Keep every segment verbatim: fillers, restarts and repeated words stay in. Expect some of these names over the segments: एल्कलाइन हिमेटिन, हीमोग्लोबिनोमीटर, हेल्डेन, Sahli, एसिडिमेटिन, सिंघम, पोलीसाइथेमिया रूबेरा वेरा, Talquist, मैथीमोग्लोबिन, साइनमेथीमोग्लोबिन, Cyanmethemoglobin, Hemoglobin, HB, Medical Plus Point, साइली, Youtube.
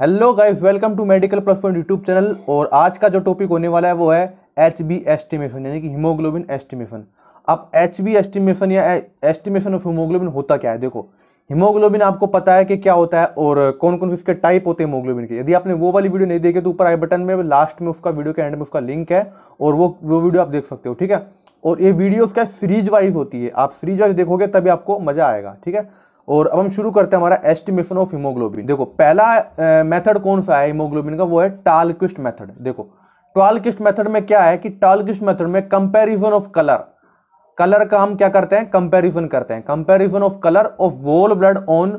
Hello guys, welcome to medical plus point YouTube channel. और आज का जो टॉपिक होने वाला है वो है एच बी एस्टिमेशन यानी कि हीमोग्लोबिन एस्टिमेशन। अब एच बी एस्टिमेशन या एस्टिमेशन ऑफ हीमोग्लोबिन होता क्या है? देखो, हीमोग्लोबिन आपको पता है कि क्या होता है और कौन कौन से इसके टाइप होते हैं हीमोग्लोबिन के। यदि आपने वो वाली वीडियो नहीं देखी तो ऊपर आई बटन में लास्ट में उसका वीडियो के एंड में उसका लिंक है और वो वो वीडियो आप देख सकते हो, ठीक है। और ये वीडियो उसका सीरीज वाइज होती है, आप सीरीज वाइज देखोगे तभी आपको मजा आएगा, ठीक है। और अब हम शुरू करते हैं हमारा एस्टिमेशन ऑफ हीमोग्लोबिन। देखो, पहला मेथड कौन सा है हीमोग्लोबिन का, वो है टालक्विस्ट मेथड। देखो, टालक्विस्ट मेथड में क्या है कि टालक्विस्ट मेथड में कंपैरिजन ऑफ कलर, कलर का हम क्या करते हैं, कंपैरिजन करते हैं। Comparison of colour of whole blood on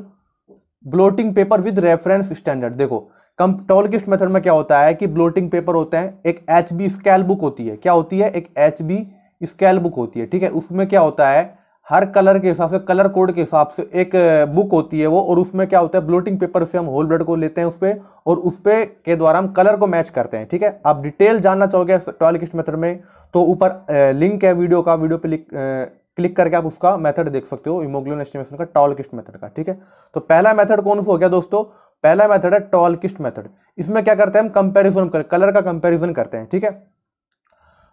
blotting paper with reference standard. देखो, टालक्विस्ट मेथड में क्या होता है कि ब्लोटिंग पेपर होते हैं, एक एच बी स्केल बुक होती है। क्या होती है? एक एच बी स्केल बुक होती है, ठीक है। उसमें क्या होता है, हर कलर के हिसाब से, कलर कोड के हिसाब से एक बुक होती है वो, और उसमें क्या होता है, ब्लोटिंग पेपर से हम होल ब्लड को लेते हैं उस पर और उस पर के द्वारा हम कलर को मैच करते हैं, ठीक है। आप डिटेल जानना चाहोगे टालक्विस्ट मेथड में तो ऊपर लिंक है वीडियो का, वीडियो पे लिक, क्लिक करके आप उसका मेथड देख सकते हो, हीमोग्लोबिन एस्टिमेशन का, टालक्विस्ट मेथड का, ठीक है। तो पहला मेथड कौन सा हो गया दोस्तों? पहला मेथड है टालक्विस्ट मेथड। इसमें क्या करते हैं हम, कंपेरिजन, कलर का कंपेरिजन करते हैं, ठीक है।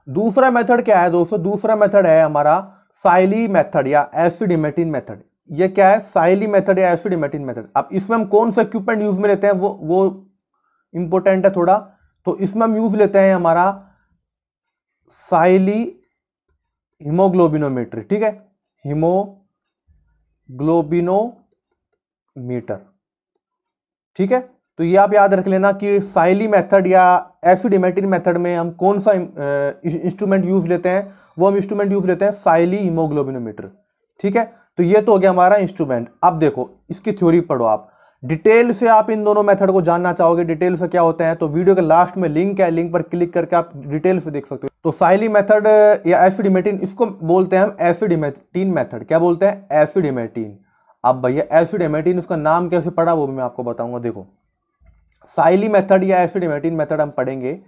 दूसरा मेथड क्या है दोस्तों? दूसरा मेथड है हमारा साइली मेथड या एसिडिमेटिन मेथड। ये क्या है, साइली मेथड या एसिडिमेटिन मेथड। अब इसमें हम कौन सा इक्विपमेंट यूज में लेते हैं वो वो इंपॉर्टेंट है थोड़ा। तो इसमें हम यूज लेते हैं हमारा साइली हीमोग्लोबिनोमीटर, ठीक है, हीमोग्लोबिनोमीटर, ठीक है। तो ये आप याद रख लेना कि साइली मेथड या एसिडिमेटिन मेथड में हम कौन सा इंस्ट्रूमेंट यूज लेते हैं, वो हम इंस्ट्रूमेंट यूज लेते हैं साइली हीमोग्लोबिनोमीटर, ठीक है। तो ये तो हो गया हमारा इंस्ट्रूमेंट। अब देखो, इसकी थ्योरी पढ़ो आप डिटेल से, आप इन दोनों मेथड को जानना चाहोगे डिटेल से क्या होते हैं तो वीडियो के लास्ट में लिंक है, लिंक पर क्लिक करके आप डिटेल से देख सकते हो। तो साइली मेथड या एसिडिमेटिन, इसको बोलते हैं हम एसिडिमेटिन मेथड। क्या बोलते हैं? एसिडिमेटिन। अब भैया एसिडिमेटिन, उसका नाम कैसे पड़ा वो मैं आपको बताऊंगा। देखो, साइली मेथड या एसिडिमेटिन मेथड हम पढ़ेंगे।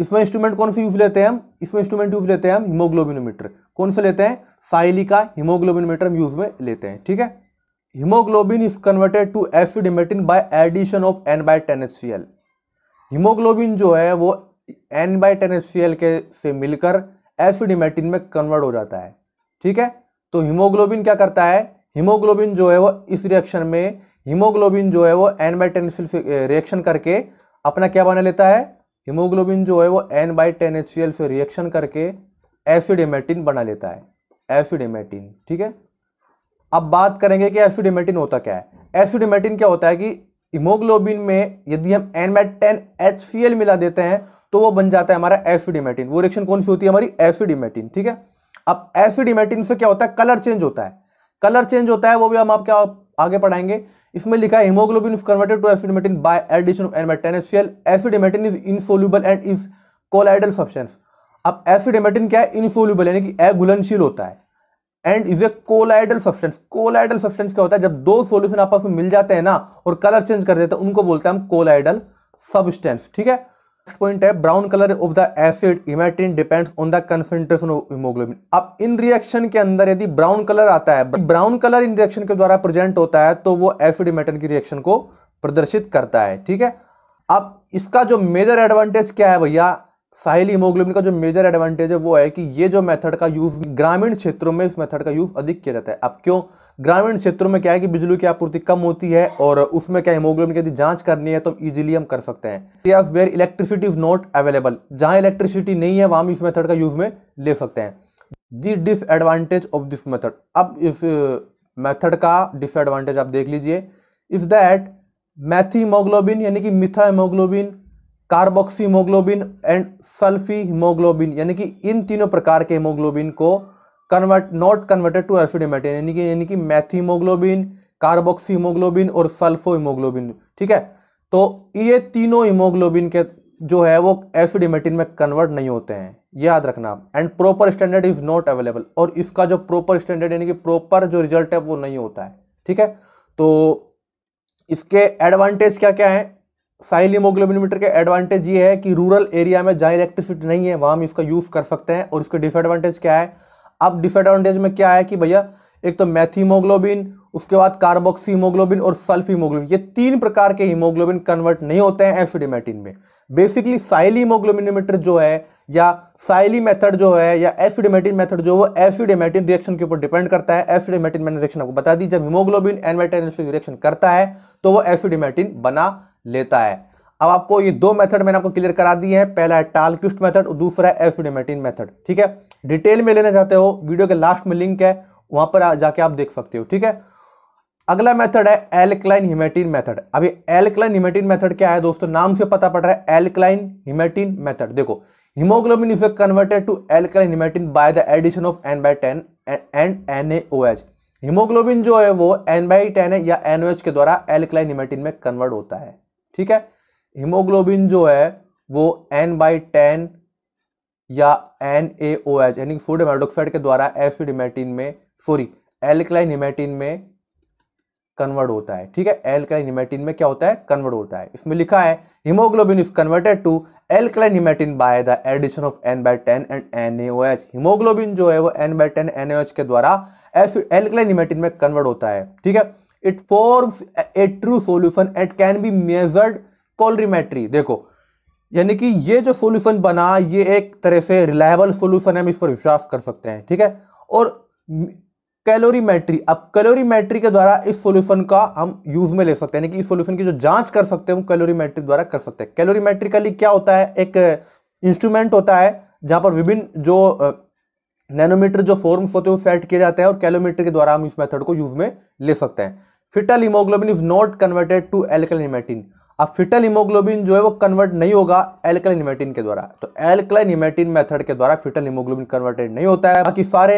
इसमें इंस्ट्रूमेंट कौन से यूज लेते हैं हम, इसमें इंस्ट्रूमेंट यूज लेते हैं हम हीमोग्लोबिनोमीटर। कौन से लेते हैं? साइली का हीमोग्लोबिनोमीटर हम यूज में लेते हैं, ठीक है। Haemoglobin is converted to एसिडिमेटिन by addition of N by ten H C L. Haemoglobin जो है वो N by ten H C L के से मिलकर एसिडिमेटिन में कन्वर्ट हो जाता है, ठीक है। तो हीमोग्लोबिन क्या करता है, हीमोग्लोबिन जो है वो इस रिएक्शन में, हीमोग्लोबिन जो है वो N by ten H C L से रिएक्शन करके अपना क्या बना लेता है, हीमोग्लोबिन जो है वो N by ten H C L से रिएक्शन करके एसिडिमेटिन बना लेता है, एसिडिमेटिन, ठीक है। अब बात करेंगे कि एसिडिमेटिन होता क्या है। एसिडिमेटिन क्या होता है कि हीमोग्लोबिन में यदि हम N by ten H C L मिला देते हैं तो वो बन जाता है हमारा एसिडिमेटिन। वो रिएक्शन कौन सी होती है हमारी? एसिडिमेटिन, ठीक है। अब एसिडिमेटिन से क्या होता है, कलर चेंज होता है। कलर चेंज होता है वो भी हम आप क्या आगे पढ़ाएंगे। इसमें लिखा है haemoglobin is converted to एसिडिमेटिन by addition of N by ten HCL. एसिडिमेटिन is insoluble and is colloidal substance. अब एसिडिमेटिन क्या है, इनसोल्युबल यानी कि अघुलनशील होता है and is a colloidal substance. Colloidal substance क्या होता है, जब दो सॉल्यूशन आपस में मिल जाते हैं ना और कलर चेंज कर देते हैं उनको बोलते हैं हम कोलाइडल सब्सटेंस, ठीक है। नेक्स्ट पॉइंट है brown colour of the acid haematin depends on the concentration of haemoglobin. अब इन रिएक्शन के अंदर यदि ब्राउन कलर आता है, ब्राउन कलर इन रिएक्शन के द्वारा प्रेजेंट होता है तो वो एसिड इमेटिन की रिएक्शन को प्रदर्शित करता है, ठीक है। अब इसका जो मेजर एडवांटेज क्या है भैया, साइली हीमोग्लोबिन का जो मेजर एडवांटेज है वो है कि ये जो मेथड का यूज ग्रामीण क्षेत्रों में, इस मेथड का यूज अधिक किया जाता है। अब क्यों? ग्रामीण क्षेत्रों में क्या है कि बिजली की आपूर्ति कम होती है और उसमें क्या हीमोग्लोबिन की यदि जांच करनी है तो इजीली हम कर सकते हैं। Areas where electricity is not available, जहां इलेक्ट्रिसिटी नहीं है वहां हम इस मेथड का यूज में ले सकते हैं। The disadvantage of this method, अब इस मेथड का डिसएडवांटेज आप देख लीजिए, इज दैट मैथी हीमोग्लोबिन यानी कि मिथा haemoglobin, carboxy haemoglobin and सल्फी haemoglobin यानी कि इन तीनों प्रकार के हीमोग्लोबिन को convert not converted to एसिडिमेटिन यानी कि यानी कि मैथी हीमोग्लोबिन, कार्बोक्सी हीमोग्लोबिन और सल्फो हीमोग्लोबिन, ठीक है। तो ये तीनों हीमोग्लोबिन के जो है वो एसिडिमेटिन में कन्वर्ट नहीं होते हैं, याद रखना आप। And proper standard is not available, और इसका जो प्रॉपर स्टैंडर्ड यानी कि प्रॉपर जो रिजल्ट है वो नहीं होता है, ठीक है। तो इसके एडवांटेज क्या क्या है, साइली हीमोग्लोबिनोमीटर के एडवांटेज ये है कि रूरल एरिया में जहाँ इलेक्ट्रिसिटी नहीं है वहाँ हम इसका यूज़ कर सकते हैं, और इसका डिसएडवांटेज क्या है। अब डिसएडवांटेज में क्या है कि भैया एक तो मेथीमोग्लोबिन, उसके बाद कार्बोक्सी हीमोग्लोबिन और सल्फ हीमोग्लोबिन, ये तीन प्रकार के हीमोग्लोबिन कन्वर्ट नहीं होते हैं एसिडिमेटिन में। बेसिकली साइली हीमोग्लोबिनोमीटर जो है या साइली मेथड जो है या एसिडिमेटिन मेथड जो वो एसिडिमेटिन रिएक्शन के ऊपर डिपेंड करता है। एसिडिमेटिन मैंने रिएक्शन आपको बता दी, जब हीमोग्लोबिन एन मेटानोसिस रिएक्शन करता है तो वो एसिडिमेटिन बना लेता है। अब आपको ये दो मेथड मैंने आपको क्लियर करा दिए हैं, पहला है टालक्विस्ट मेथड और दूसरा है एसिडिमेटिन मेथड। ठीक है, डिटेल में लेना चाहते हो वीडियो के लास्ट में लिंक है, वहां पर जाके आप देख सकते हो। ठीक है, अगला मेथड है एल्कलाइन हिमेटिन मेथड। अब ये एल्कलाइन हिमेटिन मेथड क्या है दोस्तों, नाम से पता पड़ रहा है एल्कलाइन हिमेटिन मेथड। देखो haemoglobin is converted to एल्कलाइन हिमेटिन by the addition of N by ten and N A O H. Haemoglobin जो है वो एन बाई टेन है या एन ओ एच के द्वारा एल्कलाइन हिमेटिन में कन्वर्ट होता है। ठीक है, हीमोग्लोबिन जो है वो एन बाई टेन या एन ए ओ एच यानी सोडियम हाइड्रोक्साइड के द्वारा एसिड हिमेटिन में सॉरी एल्कलाइन हिमेटिन में कन्वर्ट होता है। ठीक है, एल्कलाइन हिमेटिन में क्या होता है, कन्वर्ट होता है। इसमें लिखा है haemoglobin is converted to एल्कलाइन हिमेटिन by the addition of N by ten and N A O H. Haemoglobin जो है वो N by ten N A O H के द्वारा एल्कलाइन हिमेटिन में कन्वर्ट होता है। ठीक है, it forms a true solution at can be measured colorimetry. देखो यानी कि ये जो सोल्यूशन बना ये एक तरह से रिलायबल सोल्यूशन है, हम इस पर विश्वास कर सकते हैं। ठीक है, और कैलोरीमेट्री, अब कैलोरीमेट्री के द्वारा इस सॉल्यूशन का हम यूज में ले सकते हैं, यानी कि इस सॉल्यूशन की जो जांच कर सकते हैं हम कैलोरीमेट्री द्वारा कर सकते हैं। कैलोरीमेट्रिकली क्या होता है, एक इंस्ट्रूमेंट होता है जहां पर विभिन्न जो नैनोमीटर जो फॉर्म्स होते हैं वो सेट किए जाते हैं और कैलोरीमेट्री के द्वारा हम इस मेथड को यूज में ले सकते हैं। Foetal haemoglobin is not converted to एल्कलाइन हिमेटिन। अब फिटल हीमोग्लोबिन जो है वो कन्वर्ट नहीं होगा एल्कलाइन हिमेटिन के द्वारा, तो एल्कलाइन हिमेटिन मेथड के द्वारा फिटल हीमोग्लोबिन कन्वर्टेड नहीं होता है, बाकी सारे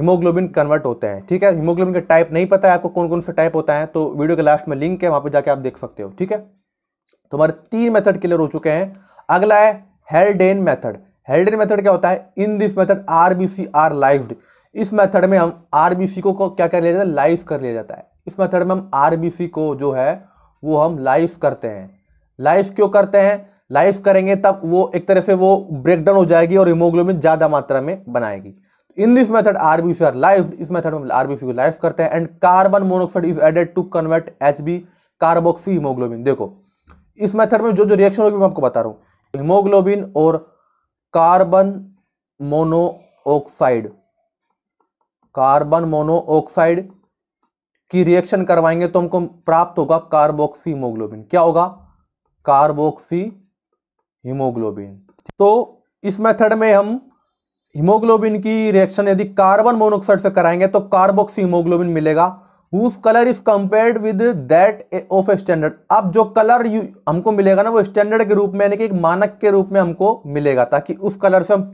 हीमोग्लोबिन कन्वर्ट होते हैं। ठीक है, हीमोग्लोबिन का टाइप नहीं पता है आपको कौन कौन से टाइप होता है तो वीडियो के लास्ट में लिंक है, वहां पर जाके आप देख सकते हो। ठीक है, तो हमारे तीन मेथड क्लियर हो चुके हैं। अगला है हेल्डेन मेथड। हेल्डेन मेथड क्या होता है, in this method RBC are lived. इस मेथड में हम आरबीसी को क्या कर लिया जाता है, लाइव कर लिया जाता है। इस मेथड में हम आरबीसी को जो है वो हम लाइव करते हैं। लाइव क्यों करते हैं, लाइव करेंगे तब वो एक तरह से वो ब्रेकडाउन हो जाएगी और हीमोग्लोबिन ज्यादा मात्रा में बनाएगी। In this method RBC are live, इस मेथड में आरबीसी को लाइव करते हैं। And carbon monoxide is added to convert H B carboxy haemoglobin. देखो इस मेथड में जो जो रिएक्शन होगी मैं आपको बता रहा हूं, हीमोग्लोबिन और कार्बन मोनोऑक्साइड कार्बन मोनोऑक्साइड की रिएक्शन करवाएंगे तो हमको प्राप्त होगा कार्बोक्सी हीमोग्लोबिन। क्या होगा, कार्बोक्सी हीमोग्लोबिन। तो इस मेथड में हम हीमोग्लोबिन की रिएक्शन यदि कार्बन मोनोऑक्साइड से कराएंगे तो कार्बोक्सी हीमोग्लोबिन मिलेगा। Whose colour is compared with that of a standard. अब जो कलर हमको मिलेगा ना वो स्टैंडर्ड के रूप में यानी कि एक मानक के रूप में हमको मिलेगा, ताकि उस कलर से हम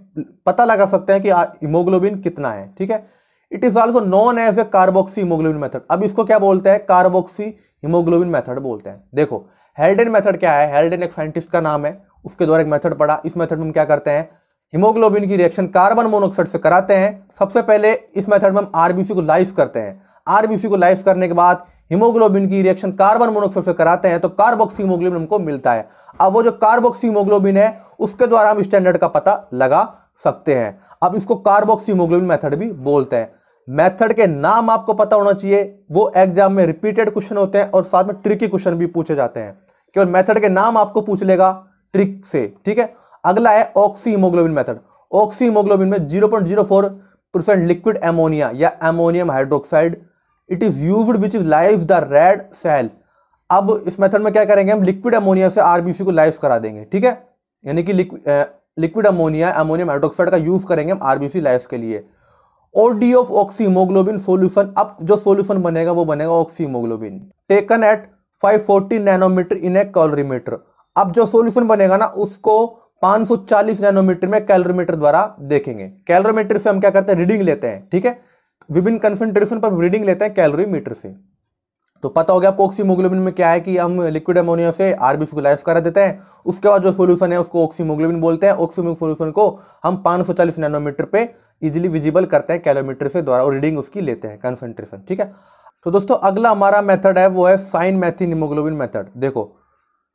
पता लगा सकते हैं कि हीमोग्लोबिन कितना है। ठीक है, it is also known as a carboxy haemoglobin method. अब इसको क्या बोलते हैं, कार्बोक्सी हीमोग्लोबिन मेथड बोलते हैं। देखो हेल्डेन मेथड क्या है, हेल्डेन एक साइंटिस्ट का नाम है, उसके द्वारा एक मेथड पड़ा। इस मेथड में हम क्या करते हैं, हीमोग्लोबिन की रिएक्शन कार्बन मोनोऑक्साइड से कराते हैं। सबसे पहले इस मेथड में हम आरबीसी को लाइव करते हैं। आरबीसी को लाइव करने के बाद हीमोग्लोबिन की रिएक्शन कार्बन मोनोऑक्साइड से कराते हैं तो कार्बोक्सी हीमोग्लोबिन हमको मिलता है। अब वो जो कार्बोक्सी हीमोग्लोबिन है उसके द्वारा हम स्टैंडर्ड का पता लगा सकते हैं। अब इसको कार्बोक्सी हीमोग्लोबिन मेथड भी बोलते हैं। मेथड के नाम आपको पता होना चाहिए, वो एग्जाम में रिपीटेड क्वेश्चन होते हैं और साथ में ट्रिकी क्वेश्चन भी पूछे जाते हैं। केवल मेथड के नाम आपको पूछ लेगा ट्रिक से। ठीक है, अगला है oxy haemoglobin method. Oxy haemoglobin में zero point zero four percent liquid ammonia या ammonium hydroxide it is used which is lyses the red cell. अब इस मेथड में क्या करेंगे, हम लिक्विड एमोनिया से आरबीसी को लाइव करा देंगे। ठीक है, यानी कि लिक्विड अमोनिया एमोनियम हाइड्रोक्साइड का यूज करेंगे हम आरबीसी लाइव के लिए। और D of oxy haemoglobin solution, अब जो सोल्यूशन बनेगा वो बनेगा oxy haemoglobin taken at five forty nanometre in a calorimeter. अब जो सोल्यूशन बनेगा ना उसको पाँच सौ चालीस नैनोमीटर में कैलोरीमीटर द्वारा देखेंगे। कैलोरीमीटर से हम क्या करते हैं, रीडिंग लेते हैं। ठीक है, विभिन्न कंसंट्रेशन पर रीडिंग लेते हैं कैलोरीमीटर से। तो पता हो गया आपको ऑक्सी हीमोग्लोबिन में क्या है कि हम लिक्विड अमोनिया से आरबीसी को लाइव करा देते हैं, उसके बाद जो सोल्यूशन है उसको ऑक्सी हीमोग्लोबिन बोलते हैं। ऑक्सी सोल्यूशन को हम पाँच सौ चालीस नैनोमीटर पे इजिली विजिबल करते हैं कैलोमीटर से द्वारा और रीडिंग उसकी लेते हैं कंसंट्रेशन। ठीक है, तो दोस्तों अगला हमारा मेथड है वो है साइनमेथीमोग्लोबिन मेथड। देखो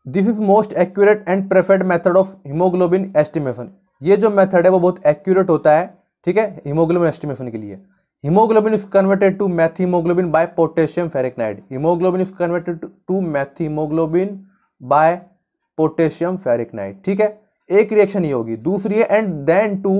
this is most accurate and preferred method of haemoglobin estimation. ये जो मेथड है वो बहुत एक्यूरेट होता है। ठीक है, हीमोग्लोबिन एस्टिमेशन के लिए Hemoglobin is converted to methemoglobin by potassium ferricnide. Hemoglobin is converted to methemoglobin by potassium ferricnide. ठीक है, एक रिएक्शन ये होगी, दूसरी है and then to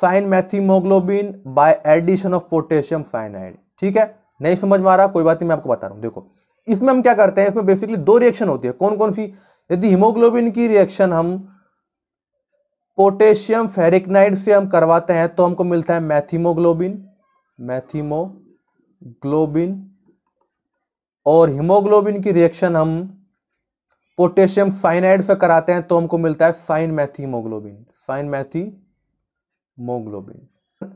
साइनमेथीमोग्लोबिन by addition of potassium cyanide. ठीक है, नहीं समझ में आ रहा कोई बात नहीं, मैं आपको बता रहा हूँ। देखो इसमें हम क्या करते हैं, इसमें बेसिकली दो रिएक्शन होती है। कौन कौन सी? यदि हीमोग्लोबिन की रिएक्शन हम पोटेशियम फेरिकनाइड से हम करवाते हैं तो हमको मिलता है मैथीमोग्लोबिन, मैथीमोग्लोबिन। और हीमोग्लोबिन की रिएक्शन हम पोटेशियम साइनाइड से कराते हैं तो हमको मिलता है साइनमेथीमोग्लोबिन, साइनमेथीमोग्लोबिन।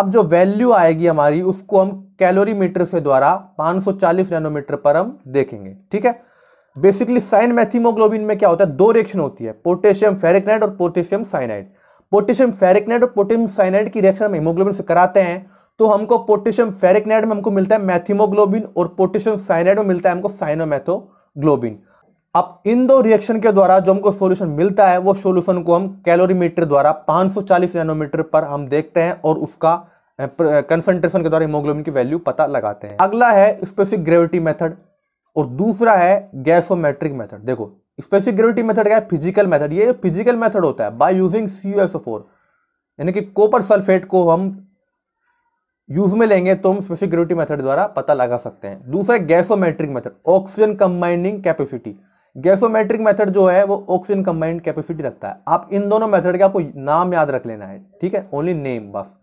अब जो वैल्यू आएगी हमारी उसको हम कैलोरीमीटर से द्वारा पाँच सौ चालीस नैनोमीटर पर हम देखेंगे। ठीक है, बेसिकली साइनमेथीमोग्लोबिन में क्या होता है, दो रिएक्शन होती है, पोटेशियम फेरिकनाइड और पोटेशियम साइनाइड। पोटेशियम फेरिकनाइड और पोटेशियम साइनाइड की रिएक्शन हम हीमोग्लोबिन से कराते हैं तो हमको पोटेशियम फेरिकनाइड में हमको मिलता है मैथीमोग्लोबिन और पोटेशियम साइनाइड में मिलता है हमको साइनोमेथोग्लोबिन। अब इन दो रिएक्शन के द्वारा जो हमको सोल्यूशन मिलता है वो सोल्यूशन को हम कैलोरीमीटर द्वारा पाँच सौ चालीस नैनोमीटर पर हम देखते हैं और उसका कंसंट्रेशन के द्वारा हीमोग्लोबिन की वैल्यू पता लगाते हैं। अगला है स्पेसिफिक ग्रेविटी मेथड और दूसरा है गैसोमेट्रिक मेथड। देखो स्पेसिफिक ग्रेविटी मेथड क्या है, फिजिकल मेथड। ये फिजिकल मेथड होता है by using C U S O four, यानी कि कॉपर सल्फेट को हम यूज में लेंगे तो हम स्पेसिफिक ग्रेविटी मेथड द्वारा पता लगा सकते हैं। दूसरा है gasometric method, oxygen combining capacity. Gasometric method जो है वो ऑक्सीजन कंबाइंड कैपेसिटी रखता है। आप इन दोनों मेथड के आपको नाम याद रख लेना है, ठीक है, ओनली नेम बस।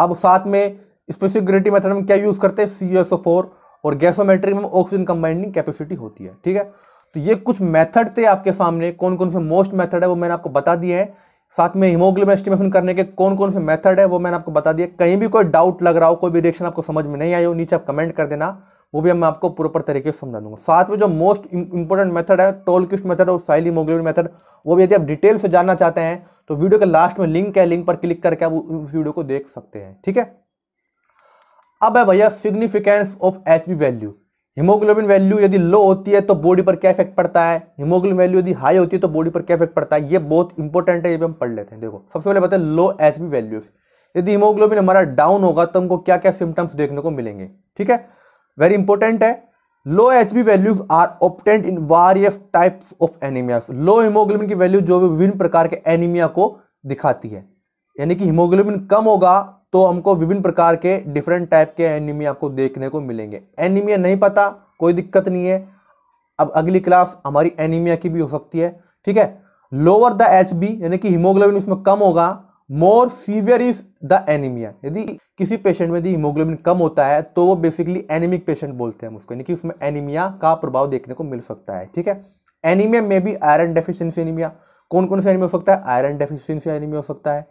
अब साथ में स्पेसिफिक ग्रेविटी मेथड में क्या यूज करते हैं, C U S O four, और गैसोमेट्रिक में ऑक्सीजन कंबाइंडिंग कैपेसिटी होती है। ठीक है, तो ये कुछ मेथड थे आपके सामने, कौन कौन से मोस्ट मेथड है वो मैंने आपको बता दिए हैं। साथ में हीमोग्लोबिन एस्टिमेशन करने के कौन कौन से मेथड है वो मैंने आपको बता दिया। कहीं भी कोई डाउट लग रहा हो, कोई भी रिएक्शन आपको समझ में नहीं आई हो, नीचे आप कमेंट कर देना, वो भी मैं आपको प्रॉपर तरीके से समझा दूंगा। साथ में जो मोस्ट इंपॉर्टेंट मेथड है टॉलक्विस्ट मेथड और साहली हीमोग्लोबिन मेथड, वो भी यदि आप डिटेल से जानना चाहते हैं तो वीडियो के लास्ट में लिंक है, लिंक पर क्लिक करके आप उस वीडियो को देख सकते हैं। ठीक है, अब है भैया significance of H B value. Haemoglobin value यदि लो होती है तो बॉडी पर क्या इफेक्ट पड़ता है, हीमोग्लोबिन वैल्यू यदि हाई होती है तो बॉडी पर क्या इफेक्ट पड़ता है, ये बहुत इंपॉर्टेंट है, ये भी हम पढ़ लेते हैं। देखो सबसे पहले बताए लो एच बी वैल्यूज। यदि हीमोग्लोबिन हमारा डाउन होगा तो हमको क्या क्या सिम्टम्स देखने को मिलेंगे, ठीक है, वेरी इंपॉर्टेंट है। Low H B values are obtained in various types of anaemias. Low haemoglobin की वैल्यू जो विभिन्न प्रकार के एनीमिया को दिखाती है, यानी कि हीमोग्लोबिन कम होगा तो हमको विभिन्न प्रकार के डिफरेंट टाइप के एनीमिया आपको देखने को मिलेंगे। एनीमिया नहीं पता कोई दिक्कत नहीं है, अब अगली क्लास हमारी एनीमिया की भी हो सकती है। ठीक है, लोअर द एच बी यानी कि हीमोग्लोबिन उसमें कम होगा, more severe is the anaemia. यदि किसी पेशेंट में यदि हीमोग्लोबिन कम होता है तो वो बेसिकली एनीमिक पेशेंट बोलते हैं उसको, यानी कि उसमें एनीमिया का प्रभाव देखने को मिल सकता है। ठीक है, एनीमिया में भी आयरन डेफिशिएंसी एनीमिया, कौन कौन सा एनीमिया हो सकता है, आयरन डेफिशिएंसी एनीमिया हो सकता है,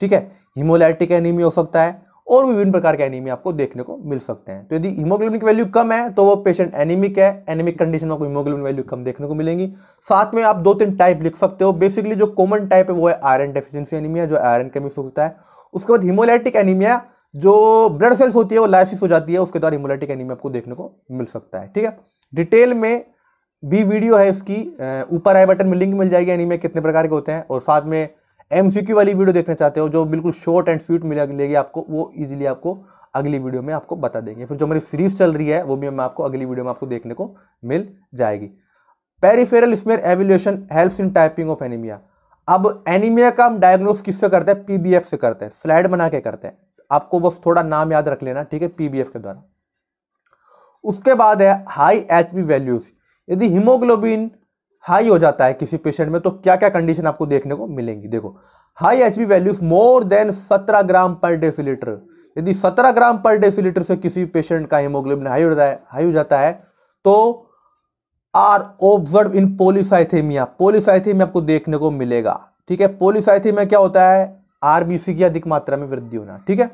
ठीक है, हीमोलाइटिक एनीमिया हो सकता है, और विभिन्न प्रकार के एनीमिया आपको देखने को मिल सकते हैं। तो यदि हीमोग्लोबिन की वैल्यू कम है तो वो पेशेंट एनीमिक है, एनीमिक कंडीशन में आपको हीमोग्लोबिन वैल्यू कम देखने को मिलेंगी। साथ में आप दो तीन टाइप लिख सकते हो, बेसिकली जो कॉमन टाइप है वो है आयरन डेफिशिएंसी एनीमिया, जो आयरन कमी हो सकता है। उसके बाद हीमोलाइटिक एनीमिया, जो ब्लड सेल्स होती है वो लाइसिस हो जाती है, उसके द्वारा हीमोलाइटिक एनीमिया आपको देखने को मिल सकता है। ठीक है, डिटेल में भी वीडियो है इसकी, ऊपर आई बटन में लिंक मिल जाएगी, एनीमिया कितने प्रकार के होते हैं। और साथ में एमसीक्यू वाली वीडियो देखना चाहते हो जो बिल्कुल शॉर्ट एंड स्वीट मिलेगी आपको, वो इजीली आपको अगली वीडियो में आपको बता देंगे। फिर जो मेरी सीरीज चल रही है वो भी मैं आपको अगली वीडियो में आपको देखने को मिल जाएगी। Peripheral smear evaluation helps in typing of anaemia. अब एनीमिया का हम डायग्नोस किससे करते हैं, पीबीएफ से करते हैं, स्लाइड बना के करते हैं, आपको बस थोड़ा नाम याद रख लेना, ठीक है, पीबीएफ के द्वारा। उसके बाद है हाई एचबी वैल्यूज। यदि हीमोग्लोबिन हाई हो जाता है किसी पेशेंट में तो क्या क्या कंडीशन आपको देखने को मिलेंगी। देखो high HB values more than सत्रह ग्राम पर डेसीलीटर। यदि सत्रह ग्राम पर डेसीलीटर से किसी पेशेंट का हीमोग्लोबिन हाई हो जाता है हाई हो जाता है तो आर ऑब्जर्व इन पोलीसाइथेमिया। पोलीसाइथेमिया आपको देखने को मिलेगा, ठीक है। पोलीसाइथेमिया क्या होता है, आरबीसी की अधिक मात्रा में वृद्धि होना, ठीक है।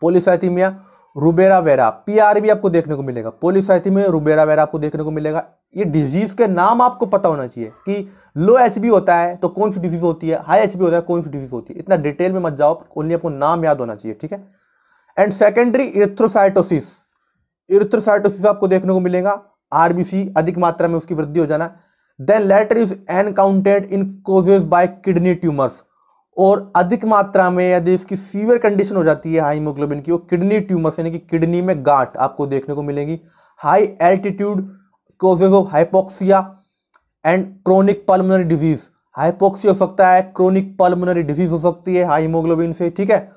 पोलीसाइथेमिया रूबेरा वेरा पीआरबी आपको देखने को मिलेगा, पोलीसाइथेमिया रूबेरा वेरा आपको देखने को मिलेगा। ये डिजीज के नाम आपको पता होना चाहिए कि लो एचबी होता है तो कौन सी डिजीज होती है, हाई एचबी होता है कौन सी डिजीज होती है, इतना डिटेल में मत जाओ, ओनली आपको नाम याद होना चाहिए, ठीक है। एंड सेकेंडरी इरिथ्रोसाइटोसिस, इरिथ्रोसाइटोसिस आपको देखने को मिलेगा, आरबीसी अधिक मात्रा में उसकी वृद्धि हो जाना। Then letter is encountered in causes by kidney tumours. और अधिक मात्रा में यदि इसकी सीवियर कंडीशन हो जाती है हाई हीमोग्लोबिन की, वो किडनी ट्यूमर्स यानी कि किडनी में गांठ आपको देखने को मिलेंगी। High altitude causes of hypoxia and chronic pulmonary disease, hypoxia हो सकता है, क्रोनिक पल्मोनरी डिजीज हो सकती है हाई हीमोग्लोबिन से, ठीक है।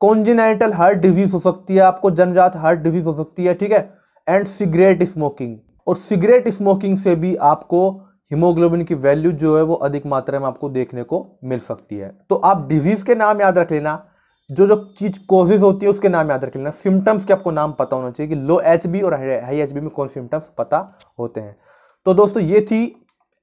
कॉन्जेनाइटल हार्ट डिजीज हो सकती है, आपको जन्मजात हार्ट डिजीज हो सकती है, ठीक है। एंड सिगरेट स्मोकिंग, और सिगरेट स्मोकिंग से भी आपको हीमोग्लोबिन की वैल्यू जो है वो अधिक मात्रा में आपको देखने को मिल सकती है। तो आप डिजीज़ के नाम याद रख लेना, जो जो चीज़ कॉजेज होती है उसके नाम याद रख लेना, सिम्टम्स के आपको नाम पता होना चाहिए कि लो एच बी और हाई एच बी में कौन सिम्टम्स पता होते हैं। तो दोस्तों ये थी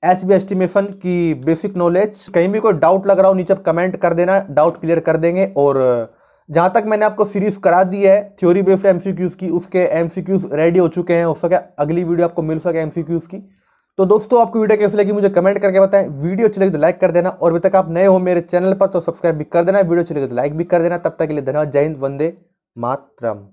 एच बी एस्टिमेशन की बेसिक नॉलेज। कहीं भी कोई डाउट लग रहा हो नीचे आप कमेंट कर देना, डाउट क्लियर कर देंगे। और जहाँ तक मैंने आपको सीरीज़ करा दी है theory based M C Qs की, उसके एम सी क्यूज़ रेडी हो चुके हैं, हो सके अगली वीडियो आपको मिल सके एम सी क्यूज़ की। तो दोस्तों आपको वीडियो कैसी लगी मुझे कमेंट करके बताएं, वीडियो अच्छी लगी तो लाइक कर देना, और अभी तक आप नए हो मेरे चैनल पर तो सब्सक्राइब भी कर देना, वीडियो अच्छी लगी तो लाइक भी कर देना। तब तक के लिए धन्यवाद, जय हिंद, वंदे मातरम।